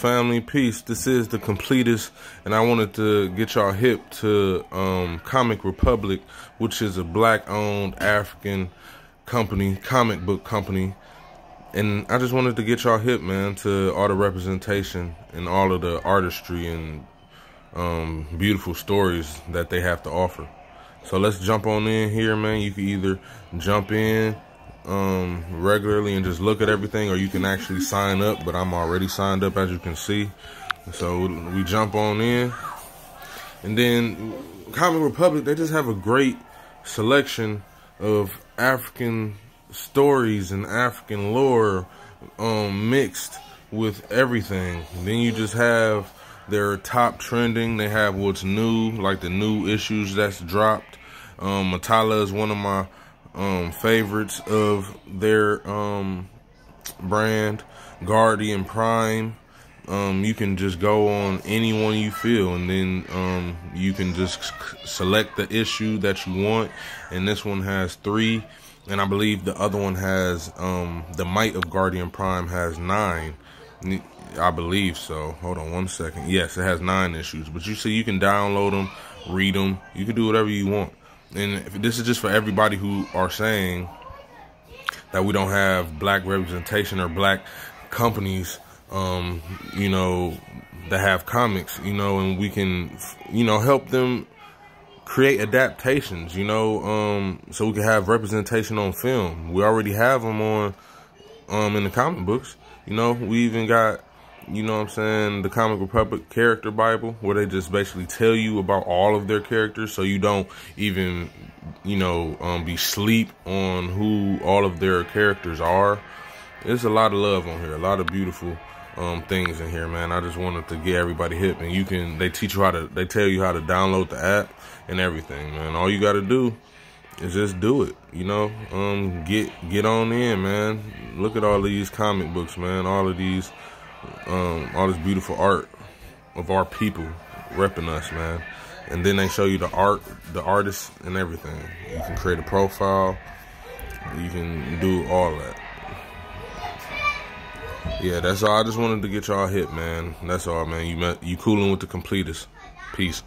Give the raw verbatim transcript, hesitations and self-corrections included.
family. Peace. This is The Completist, and I wanted to get y'all hip to um, Comic Republic, which is a black-owned African company, comic book company. And I just wanted to get y'all hip, man, to all the representation and all of the artistry and um, beautiful stories that they have to offer. So let's jump on in here, man. You can either jump in um regularly and just look at everything, or you can actually sign up, but I'm already signed up, as you can see. So we jump on in, and then Comic Republic, they just have a great selection of African stories and African lore um mixed with everything. And then you just have their top trending. They have what's new, like the new issues that's dropped. um Matala is one of my um favorites of their um brand, Guardian Prime. Um you can just go on any one you feel, and then um you can just select the issue that you want, and this one has three, and I believe the other one has um the might of Guardian Prime has nine, I believe. So hold on one second. Yes, it has nine issues, but you see, you can download them, read them, you can do whatever you want. And this is just for everybody who are saying that we don't have black representation or black companies, um, you know, that have comics, you know, and we can, you know, help them create adaptations, you know, um, so we can have representation on film. We already have them on, um, in the comic books, you know. We even got, you know what I'm saying, the Comic Republic character Bible, where they just basically tell you about all of their characters, so you don't even, you know, um, be sleep on who all of their characters are. There's a lot of love on here, a lot of beautiful um, things in here, man. I just wanted to get everybody hip, and you can, they teach you how to, they tell you how to download the app and everything, man. All you got to do is just do it, you know. Um, get, get on in, man. Look at all of these comic books, man, all of these, Um, all this beautiful art of our people repping us, man. And then they show you the art, the artists, and everything. You can create a profile. You can do all that. Yeah, that's all. I just wanted to get y'all hit, man. That's all, man. You met, you coolin' with The Completist. Peace.